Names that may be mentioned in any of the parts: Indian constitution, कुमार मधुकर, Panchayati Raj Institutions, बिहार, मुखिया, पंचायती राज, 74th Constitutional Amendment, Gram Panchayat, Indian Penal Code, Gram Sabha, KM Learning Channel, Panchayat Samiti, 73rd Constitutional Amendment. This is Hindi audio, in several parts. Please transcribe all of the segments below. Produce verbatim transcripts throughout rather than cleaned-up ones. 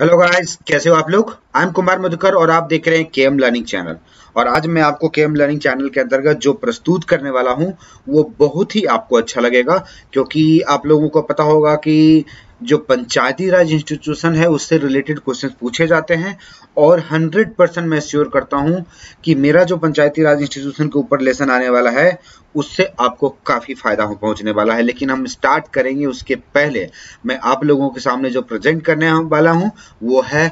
हेलो गाइस, कैसे हो आप लोग। आई एम कुमार मधुकर और आप देख रहे हैं केएम लर्निंग चैनल। और आज मैं आपको केएम लर्निंग चैनल के अंतर्गत जो प्रस्तुत करने वाला हूं वो बहुत ही आपको अच्छा लगेगा, क्योंकि आप लोगों को पता होगा कि जो पंचायती राज इंस्टीट्यूशन है उससे रिलेटेड क्वेश्चन पूछे जाते हैं। और हंड्रेड परसेंट मैं श्योर करता हूँ कि मेरा जो पंचायती राज इंस्टीट्यूशन के ऊपर लेसन आने वाला है उससे आपको काफ़ी फायदा हो पहुँचने वाला है। लेकिन हम स्टार्ट करेंगे उसके पहले मैं आप लोगों के सामने जो प्रेजेंट करने वाला हूँ वो है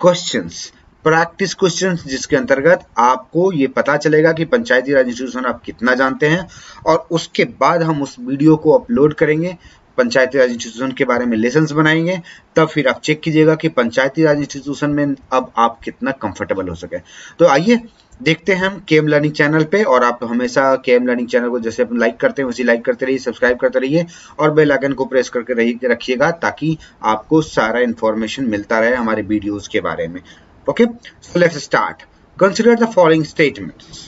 क्वेश्चंस, प्रैक्टिस क्वेश्चंस, जिसके अंतर्गत आपको ये पता चलेगा कि पंचायती राज इंस्टीट्यूशन आप कितना जानते हैं। और उसके बाद हम उस वीडियो को अपलोड करेंगे, पंचायती राज इंस्टीट्यूशन के बारे में लेसन्स बनाएंगे, तब फिर आप चेक कीजिएगा कि पंचायती राज इंस्टीट्यूशन में अब आप कितना कंफर्टेबल हो सके। तो आइए देखते हैं हम केएम लर्निंग चैनल पे। और आप हमेशा केएम लर्निंग चैनल को जैसे अपन लाइक करते हैं वैसे लाइक करते रहिए, सब्सक्राइब करते रहिए और बेल आइकन को प्रेस करके रखिएगा ताकि आपको सारा इंफॉर्मेशन मिलता रहे हमारे वीडियोज के बारे में। Okay, so let's start. Consider the following statements.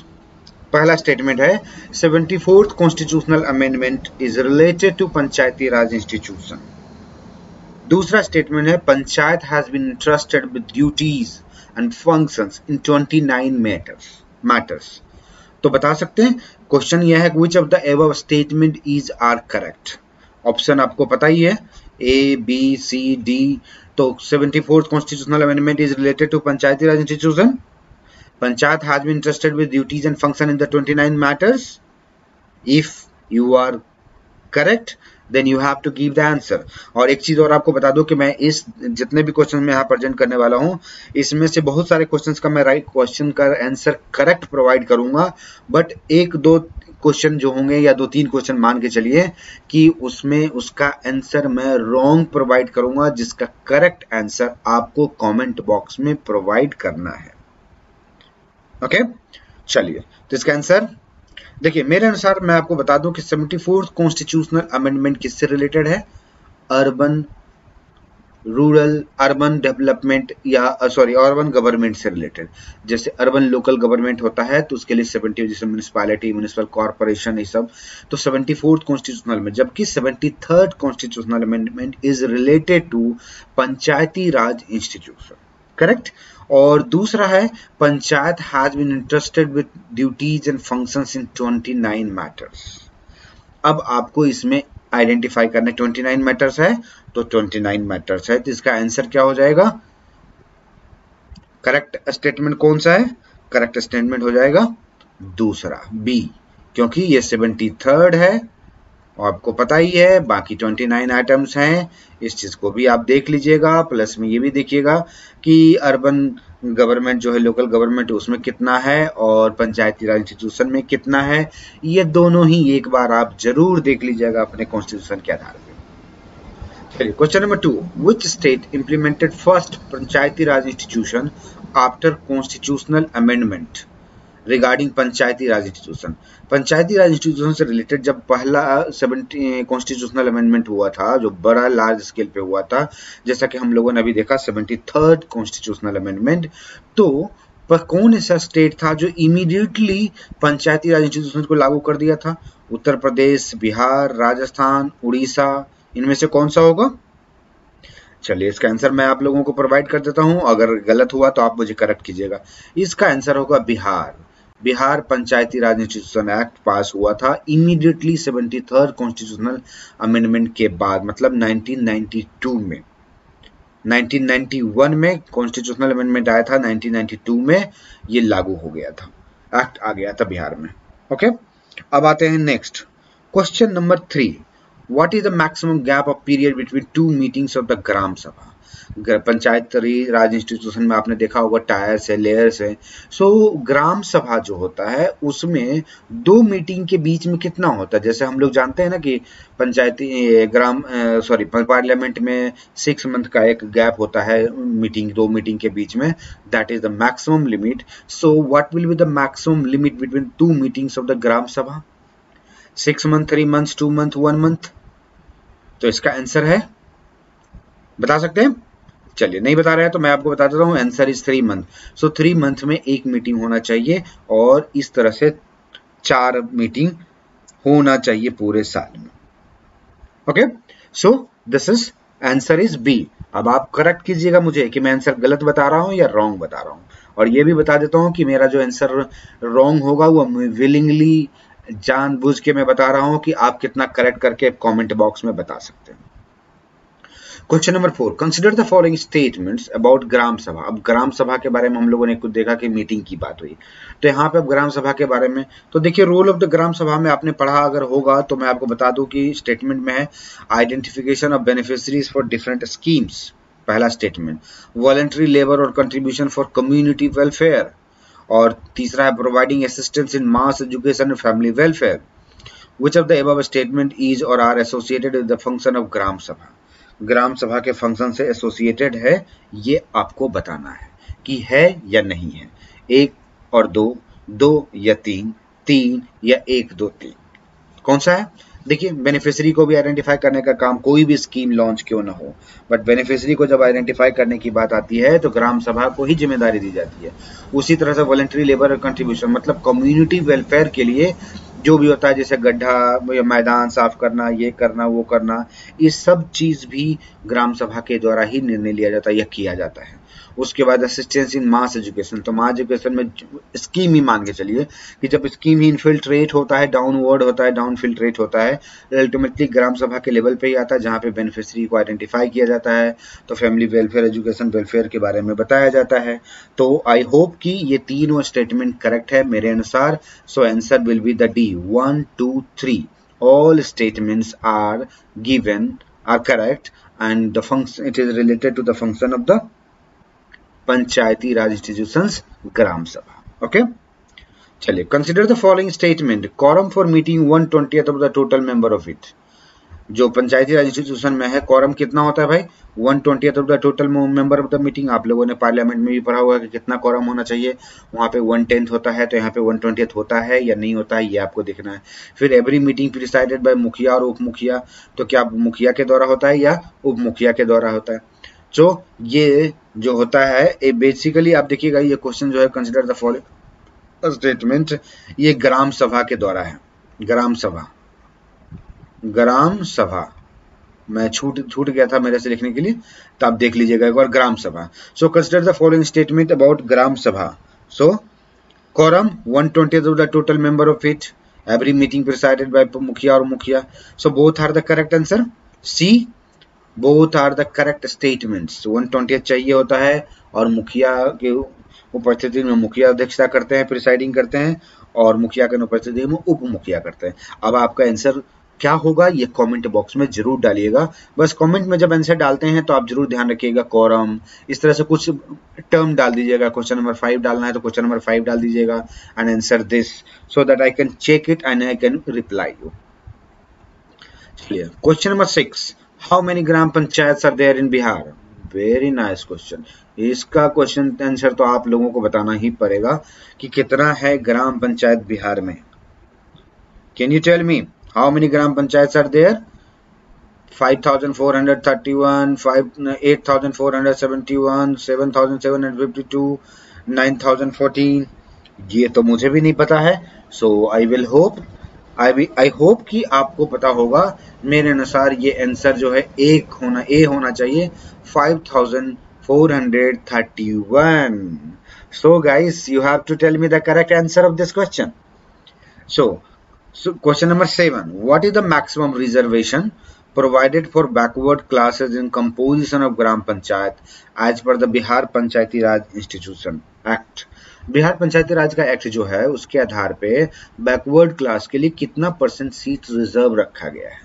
पहला स्टेटमेंट है seventy fourth constitutional amendment is related to पंचायती राज institution. दूसरा स्टेटमेंट है panchayat has been entrusted with duties and functions in twenty nine matters matters. तो बता सकते हैं, क्वेश्चन यह है which of the above statement is are correct. Option आपको पता ही है, ए बी सी डी। तो seventy fourth constitutional amendment is related to पंचायती राज institution, Panchayat has been entrusted with duties and function in the twenty-nine matters. If you are correct, then you have to give the answer. और एक चीज और आपको बता दूं कि मैं इस जितने भी क्वेश्चन मैं यहाँ प्रेजेंट करने वाला हूँ इसमें से बहुत सारे क्वेश्चंस का मैं राइट क्वेश्चन का आंसर करेक्ट प्रोवाइड करूंगा, बट एक दो क्वेश्चन जो होंगे या दो तीन क्वेश्चन मान के चलिए कि उसमें उसका आंसर मैं रॉन्ग प्रोवाइड करूंगा, जिसका करेक्ट आंसर आपको कॉमेंट बॉक्स में प्रोवाइड करना है। Okay okay? चलिए, तो इसका आंसर देखिए। मेरे अनुसार मैं आपको बता दूं कि सेवेंटी फोर्थ कॉन्स्टिट्यूशनल अमेंडमेंट किससे रिलेटेड है, अर्बन रूरल अर्बन डेवलपमेंट या सॉरी अर्बन गवर्नमेंट से रिलेटेड। जैसे अर्बन लोकल गवर्नमेंट होता है तो उसके लिए सेवेंटी जैसे म्यूनिसपालिटी, म्यूनिसिपल कॉरपोरेशन, ये सब। तो सेवेंटी फोर्थ कॉन्स्टिट्यूशनल में, जबकि seventy third constitutional amendment is related to पंचायती राज institution, correct. और दूसरा है panchayat has been interested with duties and functions in twenty nine matters. अब आपको इसमें आइडेंटिफाई करना है ट्वेंटी नाइन मैटर्स है तो ट्वेंटी नाइन मैटर्स है। तो इसका आंसर क्या हो जाएगा, करेक्ट स्टेटमेंट कौन सा है, करेक्ट स्टेटमेंट हो जाएगा दूसरा, बी, क्योंकि ये सेवेंटी थर्ड है आपको पता ही है, बाकी ट्वेंटी नाइन आइटम्स हैं। इस चीज़ को भी आप देख लीजिएगा, प्लस में ये भी देखिएगा कि अर्बन गवर्नमेंट जो है लोकल गवर्नमेंट उसमें कितना है और पंचायती राज इंस्टीट्यूशन में कितना है। ये दोनों ही एक बार आप जरूर देख लीजिएगा अपने कॉन्स्टिट्यूशन के आधार पर। चलिए, question number two. Which state implemented first पंचायती राज institution after constitutional amendment regarding पंचायती राज institution. पंचायती राज institution से रिलेटेड जब पहला सेवेंटी कॉन्स्टिट्यूशनल अमेंडमेंट हुआ था जो बड़ा लार्ज स्केल पे हुआ था, जैसा कि हम लोगों ने अभी देखा सेवेंटी थर्ड कॉन्स्टिट्यूशनल अमेंडमेंट, तो पर कौन ऐसा स्टेट था जो इमीडिएटली पंचायती राज इंस्टीट्यूशन को लागू कर दिया था। उत्तर प्रदेश, बिहार, राजस्थान, उड़ीसा, इनमें से कौन सा होगा। चलिए, इसका आंसर मैं आप लोगों को प्रोवाइड कर देता हूँ, अगर गलत हुआ तो आप मुझे करेक्ट कीजिएगा। इसका आंसर होगा बिहार। बिहार पंचायती राज इंस्टीट्यूशन एक्ट पास हुआ था immediately seventy third constitutional amendment के बाद, मतलब नाइनटीन नाइंटी टू में। नाइनटीन नाइंटी वन में कॉन्स्टिट्यूशनल अमेंडमेंट आया था, नाइनटीन नाइंटी टू में ये लागू हो गया था, एक्ट आ गया था बिहार में। Okay okay? अब आते हैं next question number three. What is the maximum gap of period between two meetings of the gram sabha. Panchayat Raj institution में आपने देखा होगा टायर्स है, लेयर्स है। सो so, ग्राम सभा जो होता है उसमें दो मीटिंग के बीच में कितना होता है। जैसे हम लोग जानते हैं ना कि पंचायती ग्राम सॉरी पार्लियामेंट में सिक्स मंथ का एक गैप होता है मीटिंग, दो मीटिंग के बीच में, that is the maximum limit. So what will be the maximum limit between two meetings of the gram sabha, six month, three month, two month, one month. तो इसका आंसर है, बता सकते हैं। चलिए, नहीं बता रहे हैं तो मैं आपको बता देता हूँ, answer is three month. So three month में एक मीटिंग होना चाहिए और इस तरह से चार मीटिंग होना चाहिए पूरे साल में। Okay, so this is answer is B. अब आप करेक्ट कीजिएगा मुझे कि मैं आंसर गलत बता रहा हूँ या रॉन्ग बता रहा हूँ, और ये भी बता देता हूँ कि मेरा जो आंसर रॉन्ग होगा वो विलिंगली जानबूझ के मैं बता रहा हूँ कि आप कितना करेक्ट करके कमेंट बॉक्स में बता सकते हैं। Question number four, consider the following statements about gram sabha. अब ग्राम सभा के बारे में हम लोगों ने कुछ देखा कि मीटिंग की बात हुई, तो यहाँ पे अब ग्राम सभा के बारे में, तो देखिए रोल ऑफ द ग्राम सभा में आपने पढ़ा अगर होगा तो मैं आपको बता दूं कि स्टेटमेंट में है identification of beneficiaries for different schemes, पहला स्टेटमेंट, वॉलंटरी लेबर और कंट्रीब्यूशन फॉर कम्युनिटी वेलफेयर, और तीसरा है providing assistance in mass education and family welfare. Which of the above statement is और are associated with the function of gram sabha, gram सभा के फंक्शन से एसोसिएटेड है, ये आपको बताना है कि है या नहीं है, एक और दो, दो या तीन, तीन या एक दो तीन, कौन सा है। देखिए बेनिफिशियरी को भी आइडेंटिफाई करने का काम, कोई भी स्कीम लॉन्च क्यों ना हो बट बेनिफिशियरी को जब आइडेंटिफाई करने की बात आती है तो ग्राम सभा को ही जिम्मेदारी दी जाती है। उसी तरह से वॉलंटरी लेबर और कंट्रीब्यूशन मतलब कम्युनिटी वेलफेयर के लिए जो भी होता है, जैसे गड्ढा या मैदान साफ करना, ये करना वो करना, ये सब चीज़ भी ग्राम सभा के द्वारा ही निर्णय लिया जाता है या किया जाता है। उसके बाद असिस्टेंस इन मास एजुकेशन, तो मास एजुकेशन में स्कीम ही मान के चलिए कि जब स्कीम ही इनफिल्ट्रेट होता है, डाउनवर्ड होता है, डाउनफिल्ट्रेट होता है, अल्टीमेटली ग्राम सभा के लेवल पे ही आता है जहाँ पे बेनिफिशरी को आइडेंटिफाई किया जाता है, तो फैमिली वेलफेयर एजुकेशन वेलफेयर के बारे में बताया जाता है। तो आई होप कि ये तीनों स्टेटमेंट करेक्ट है मेरे अनुसार, so answer will be the D, one two three, all statements are given are correct and the function, it is related to the function of the पंचायती राज institutions gram sabha. Okay चलिए, consider the following statement, quorum for meeting one twentieth of the total member of it. जो पंचायती राज इंस्टीट्यूशन में है कोरम कितना होता है भाई, one twentieth of the total member of the meeting. आप लोगों ने पार्लियामेंट में भी पढ़ा हुआ है कि कितना कोरम होना चाहिए, वहाँ पे वन टेंथ होता है, तो यहाँ पे वन ट्वेंटियथ होता है या नहीं होता है, ये आपको देखना है। फिर every meeting presided by मुखिया और उप मुखिया, तो क्या मुखिया के द्वारा होता है या उप मुखिया के द्वारा होता है। तो ये जो होता है ये बेसिकली आप देखिएगा, ये क्वेश्चन जो है कंसीडर द फॉलोइंग स्टेटमेंट, ये ग्राम सभा के द्वारा है, ग्राम सभा, ग्राम सभा, मैं छूट छूट गया था मेरे से लिखने के लिए, तो आप देख लीजिएगा एक बार, gram sabha. So consider the following statement about gram sabha, so quorum one twentieth of the total member of it, every meeting presided by मुखिया और मुखिया, so both are the correct answer C, both are the correct statements. One twentieth चाहिए होता है और मुखिया के उपस्थिति में मुखिया अध्यक्षता करते हैं, प्रिसाइडिंग करते हैं, और मुखिया के उपस्थिति में उप मुखिया करते हैं। अब आपका आंसर क्या होगा ये कमेंट बॉक्स में जरूर डालिएगा। बस कमेंट में जब आंसर डालते हैं तो आप जरूर ध्यान रखिएगा कोरम, इस तरह से कुछ टर्म डाल दीजिएगा, क्वेश्चन नंबर फाइव डालना है तो क्वेश्चन नंबर फाइव डाल दीजिएगा, and answer this, so that I can check it and I can reply you. चलिए question number six, How many gram panchayat are there in बिहार। Very nice question, इसका क्वेश्चन आंसर तो आप लोगों को बताना ही पड़ेगा कि कितना है ग्राम पंचायत बिहार में। Can you tell me how many gram panchayat are there, five thousand four hundred thirty one, eight thousand four hundred seventy one, seven thousand seven hundred fifty two, nine thousand fourteen, ये तो मुझे भी नहीं पता है। So I will hope I I hope कि आपको पता होगा। मेरे अनुसार ये आंसर जो है एक होना ए होना चाहिए, five thousand four hundred thirty one. So guys you have to tell me the correct answer of this question. So question number seven, what is the maximum reservation provided for backward classes in composition of gram panchayat as per the बिहार पंचायती राज institution act. बिहार पंचायती राज का एक्ट जो है उसके आधार पे बैकवर्ड क्लास के लिए कितना परसेंट सीट रिजर्व रखा गया है।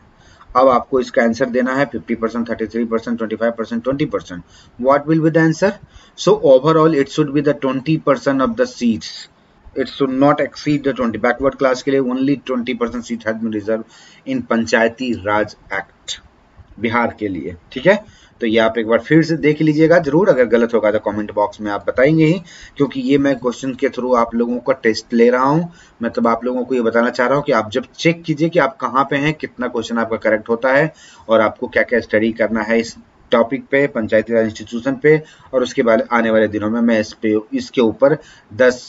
अब आपको इसका आंसर देना है fifty percent, thirty three percent, twenty five percent, twenty percent. What will be the answer? So overall it should be the twenty percent of the seats, it should not exceed the twenty. Backward class के लिए only twenty percent seat has been reserve in पंचायती राज act बिहार के लिए, ठीक है। तो ये आप एक बार फिर से देख लीजिएगा जरूर, अगर गलत होगा तो कमेंट बॉक्स में आप बताएंगे ही, क्योंकि ये मैं क्वेश्चन के थ्रू आप लोगों का टेस्ट ले रहा हूँ। मतलब आप लोगों को ये बताना चाह रहा हूँ कि आप जब चेक कीजिए कि आप कहाँ पे हैं, कितना क्वेश्चन आपका करेक्ट होता है और आपको क्या क्या स्टडी करना है इस टॉपिक पे, पंचायती राज इंस्टीट्यूशन पे, और उसके बाद आने वाले दिनों में मैं इस पे इसके ऊपर दस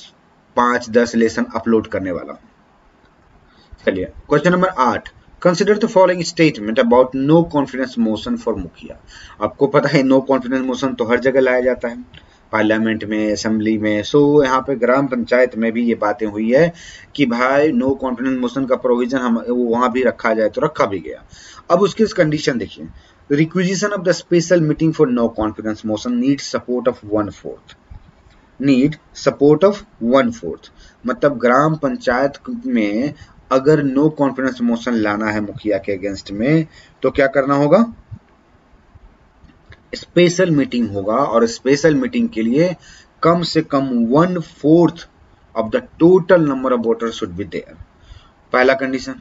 पाँच दस लेसन अपलोड करने वाला हूँ। चलिए क्वेश्चन नंबर आठ, Consider the following statement about no confidence motion for मुखिया। आपको पता है no confidence motion तो हर जगह लाया जाता है, पार्लियामेंट में, असेंबली में। सो so, यहाँ पे ग्राम पंचायत में भी ये बातें हुई है कि भाई नो कॉन्फिडेंस मोशन का प्रोविजन हम वहाँ भी रखा जाए, तो रखा भी गया। अब उसकी कंडीशन देखिए, requisition of the special meeting for no confidence motion need support of one fourth need support of one fourth मतलब ग्राम पंचायत में अगर नो कॉन्फिडेंस मोशन लाना है मुखिया के अगेंस्ट में, तो क्या करना होगा? स्पेशल मीटिंग होगा, और स्पेशल मीटिंग के लिए कम से कम one fourth of the total number of voter should be there. पहला कंडीशन।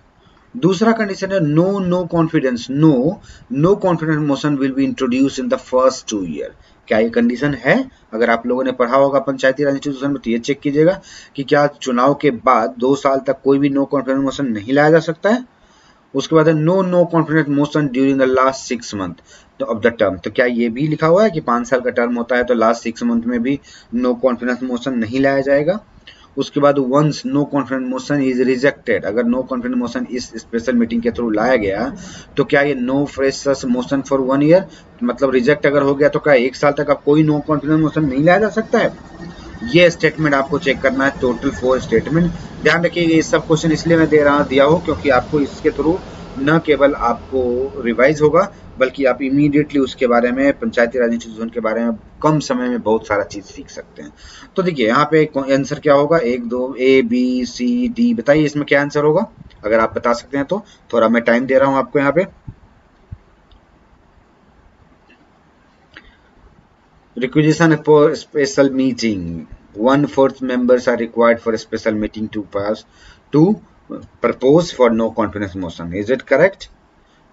दूसरा कंडीशन है no no confidence no no confidence motion will be introduce in the first two year. क्या ये कंडीशन है? अगर आप लोगों ने पढ़ा होगा पंचायती राज इंस्टीट्यूशन में, तो ये चेक कीजिएगा कि क्या चुनाव के बाद दो साल तक कोई भी नो कॉन्फिडेंस मोशन नहीं लाया जा सकता है। उसके बाद है no no confidence motion during the last six month of the term. तो क्या ये भी लिखा हुआ है कि पाँच साल का टर्म होता है तो लास्ट सिक्स मंथ में भी नो कॉन्फिडेंस मोशन नहीं लाया जाएगा। उसके बाद once no confidence motion is rejected, अगर नो कॉन्फिडेंस मोशन इस स्पेशल मीटिंग के थ्रू लाया गया तो क्या ये no freshers motion for one year मतलब रिजेक्ट अगर हो गया तो क्या एक साल तक आप कोई नो कॉन्फिडेंस मोशन नहीं लाया जा सकता है? ये स्टेटमेंट आपको चेक करना है, टोटल फोर स्टेटमेंट। ध्यान रखिएगा ये सब क्वेश्चन इसलिए मैं दे रहा दिया हो क्योंकि आपको इसके थ्रू न केवल आपको रिवाइज होगा बल्कि आप इमीडिएटली उसके बारे में, पंचायती राज इंस्टीट्यूशन के बारे में कम समय में बहुत सारा चीज़ सीख सकते हैं। तो देखिए यहाँ पे आंसर क्या होगा, एक दो ए बी सी डी, बताइए इसमें क्या आंसर होगा? अगर आप बता सकते हैं तो थोड़ा मैं टाइम दे रहा हूँ आपको यहाँ पे। Requisition for special meeting, one fourth members are required for special meeting to pass to propose for no confidence motion. Is it correct?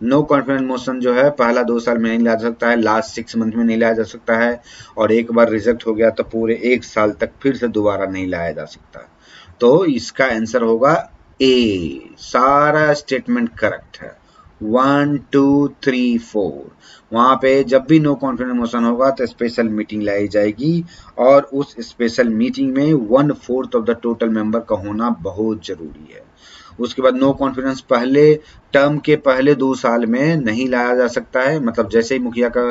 No confidence motion जो है पहला दो साल में नहीं लाया जा सकता है, लास्ट सिक्स मंथ में नहीं लाया जा सकता है, और एक बार रिजेक्ट हो गया तो पूरे एक साल तक फिर से दोबारा नहीं लाया जा सकता। तो इसका आंसर होगा ए, सारा स्टेटमेंट करेक्ट है। वन टू थ्री फोर वहाँ पे जब भी नो कॉन्फिडेंस मोशन होगा तो स्पेशल मीटिंग लाई जाएगी, और उस स्पेशल मीटिंग में one fourth of the total member का होना बहुत जरूरी है। उसके बाद नो कॉन्फिडेंस पहले टर्म के पहले दो साल में नहीं लाया जा सकता है, मतलब जैसे ही मुखिया का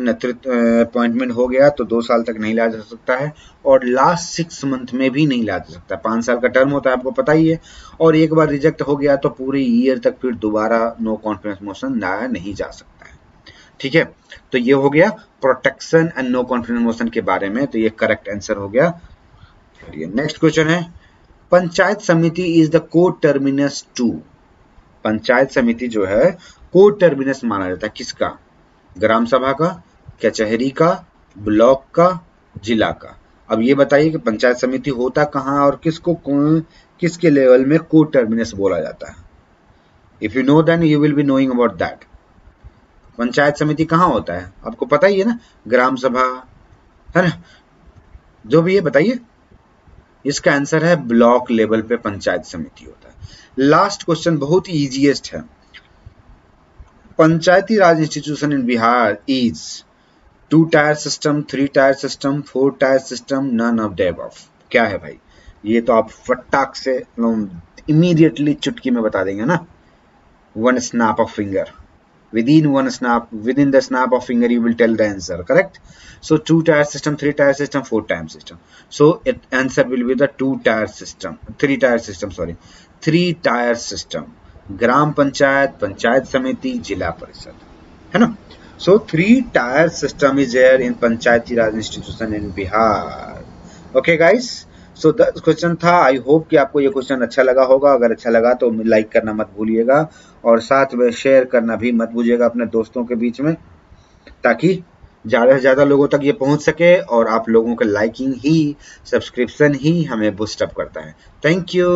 नेतृत्व अपॉइंटमेंट हो गया तो दो साल तक नहीं लाया जा सकता है, और लास्ट सिक्स मंथ में भी नहीं लाया जा सकता। पाँच साल का टर्म होता है आपको पता ही है, और एक बार रिजेक्ट हो गया तो पूरे ईयर तक फिर दोबारा नो कॉन्फिडेंस मोशन लाया नहीं जा सकता है। ठीक है, तो ये हो गया protection and no confidence motion के बारे में, तो ये करेक्ट आंसर हो गया। नेक्स्ट क्वेश्चन है panchayat samiti is the coterminous to. Panchayat samiti जो है को टर्मिनस माना जाता है किसका? ग्राम सभा का, कचहरी का, ब्लॉक का, जिला का। अब ये बताइए कि पंचायत समिति होता कहाँ और किसको किसके लेवल में को टर्मिनस बोला जाता है? If you know then you will be knowing about that. Panchayat samiti कहाँ होता है आपको पता ही है ना, ग्राम सभा है ना, जो भी ये बताइए। इसका आंसर है ब्लॉक लेवल पे पंचायत समिति होता है। लास्ट क्वेश्चन बहुत ही इजीएस्ट है। पंचायती राज institution in बिहार is two tier system, three tier system, four tier system, none of them. क्या है भाई ये? तो आप फटाक से इमीडिएटली चुटकी में बता देंगे ना, one snap of finger, within one snap within the snap of finger you will tell the answer, correct? So two tier system, three tier system, four tier system. So it answer will be the two tier system, three tier system, sorry three tier system, gram panchayat, panchayat samiti, jila parishad, hai na? So three tier system is there in panchayati raj institution in Bihar. Okay guys, so दस क्वेश्चन था। आई होप कि आपको ये क्वेश्चन अच्छा लगा होगा। अगर अच्छा लगा तो लाइक करना मत भूलिएगा, और साथ में शेयर करना भी मत भूलिएगा अपने दोस्तों के बीच में, ताकि ज़्यादा से ज़्यादा लोगों तक ये पहुंच सके। और आप लोगों का लाइकिंग ही, सब्सक्रिप्शन ही हमें बूस्टअप करता है। Thank you.